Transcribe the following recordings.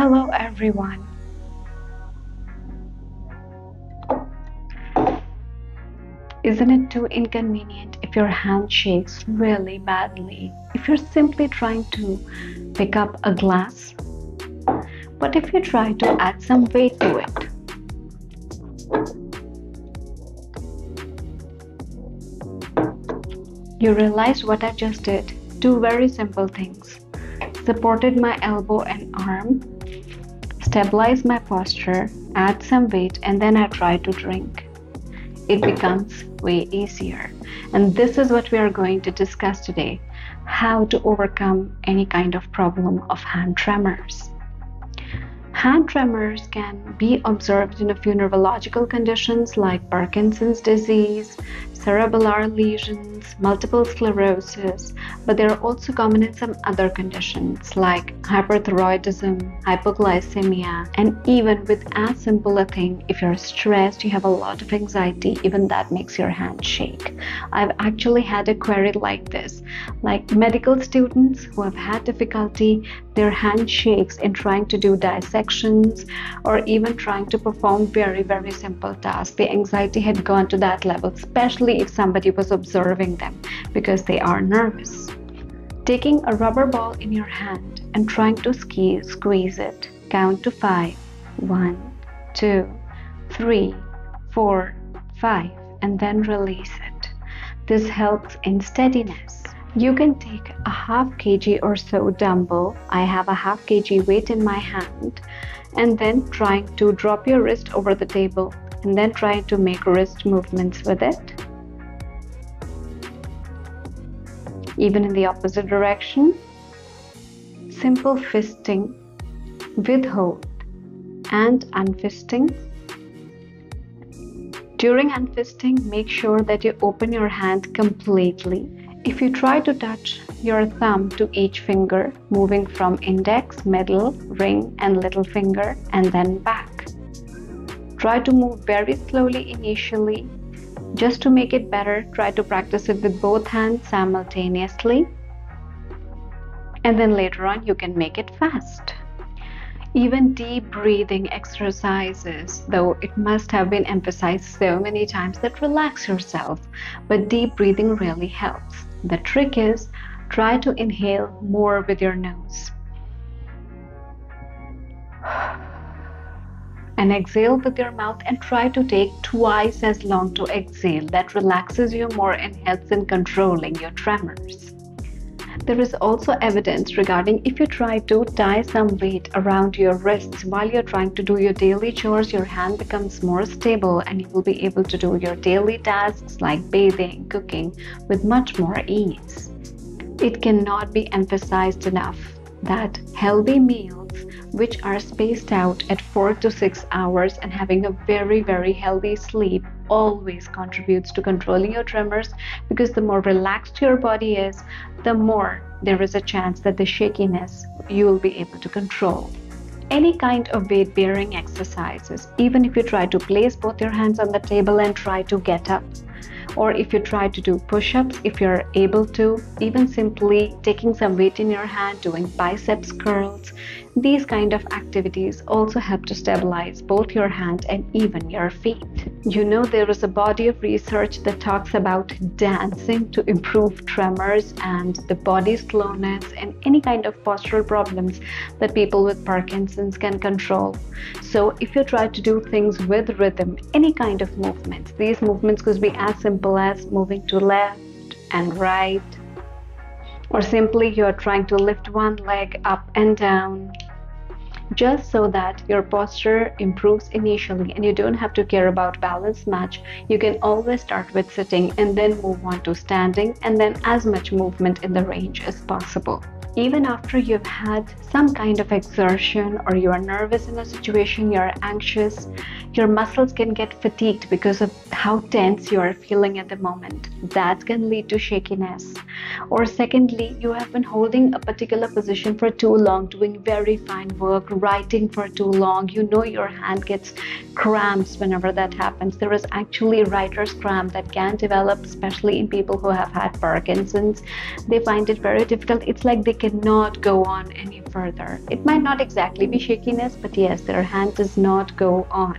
Hello everyone. Isn't it too inconvenient if your hand shakes really badly, if you're simply trying to pick up a glass? What if you try to add some weight to it? You realize what I just did? Two very simple things. Supported my elbow and arm, stabilized my posture, add some weight, and then I tried to drink. It becomes way easier. And this is what we are going to discuss today, how to overcome any kind of problem of hand tremors. Hand tremors can be observed in a few neurological conditions like Parkinson's disease, cerebellar lesions, multiple sclerosis, but they are also common in some other conditions like hyperthyroidism, hypoglycemia, and even with as simple a thing, if you're stressed, you have a lot of anxiety, even that makes your hand shake. I've actually had a query like this, like medical students who have had difficulty, their hand shakes in trying to do dissections, or even trying to perform very simple tasks. The anxiety had gone to that level, especially if somebody was observing them because they are nervous. Taking a rubber ball in your hand and trying to squeeze it. Count to 5. 1, 2, 3, 4, 5 and then release it. This helps in steadiness. You can take a half kg or so dumbbell. I have a half kg weight in my hand, and then trying to drop your wrist over the table and then try to make wrist movements with it. Even in the opposite direction. Simple fisting with hold and unfisting. During unfisting, make sure that you open your hand completely. If you try to touch your thumb to each finger, moving from index, middle, ring and little finger and then back. Try to move very slowly initially. Just to make it better, try to practice it with both hands simultaneously. And then later on, you can make it fast. Even deep breathing exercises, though it must have been emphasized so many times that relax yourself, but deep breathing really helps. The trick is, try to inhale more with your nose and exhale with your mouth, and try to take twice as long to exhale. That relaxes you more and helps in controlling your tremors. There is also evidence regarding if you try to tie some weight around your wrists while you're trying to do your daily chores, your hand becomes more stable and you will be able to do your daily tasks like bathing, cooking with much more ease. It cannot be emphasized enough that healthy meals, which are spaced out at 4 to 6 hours, and having a very healthy sleep always contributes to controlling your tremors, because the more relaxed your body is, the more there is a chance that the shakiness you will be able to control. Any kind of weight-bearing exercises, even if you try to place both your hands on the table and try to get up, or if you try to do push-ups, if you're able to, even simply taking some weight in your hand, doing biceps curls, these kind of activities also help to stabilize both your hand and even your feet. You know, there is a body of research that talks about dancing to improve tremors and the body slowness and any kind of postural problems that people with Parkinson's can control. So if you try to do things with rhythm, any kind of movements, these movements could be as simple as moving to left and right, or simply you're trying to lift one leg up and down, just so that your posture improves initially and you don't have to care about balance much. You can always start with sitting and then move on to standing, and then as much movement in the range as possible. Even after you've had some kind of exertion, or you are nervous in a situation, you're anxious, your muscles can get fatigued because of how tense you are feeling at the moment. That can lead to shakiness. Or secondly, you have been holding a particular position for too long, doing very fine work, writing for too long, you know your hand gets cramps whenever that happens. There is actually writer's cramp that can develop, especially in people who have had Parkinson's. They find it very difficult. It's like they cannot go on any further. It might not exactly be shakiness, but yes, their hand does not go on.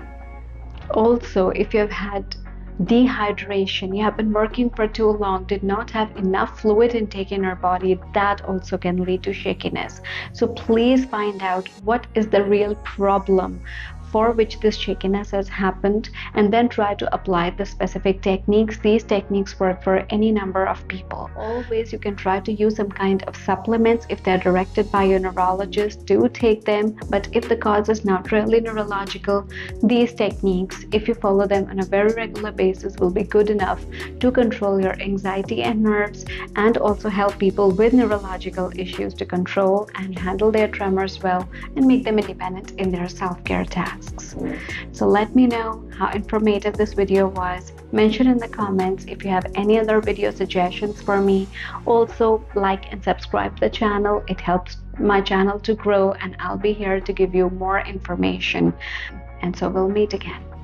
Also, if you have had dehydration, you have been working for too long, did not have enough fluid intake in your body, that also can lead to shakiness. So please find out what is the real problem for which this shakiness has happened, and then try to apply the specific techniques. These techniques work for any number of people. Always you can try to use some kind of supplements. If they're directed by your neurologist, do take them. But if the cause is not really neurological, these techniques, if you follow them on a very regular basis, will be good enough to control your anxiety and nerves, and also help people with neurological issues to control and handle their tremors well, and make them independent in their self-care tasks. So let me know how informative this video was. Mention in the comments if you have any other video suggestions for me. Also, like and subscribe the channel. It helps my channel to grow, and I'll be here to give you more information. And so we'll meet again.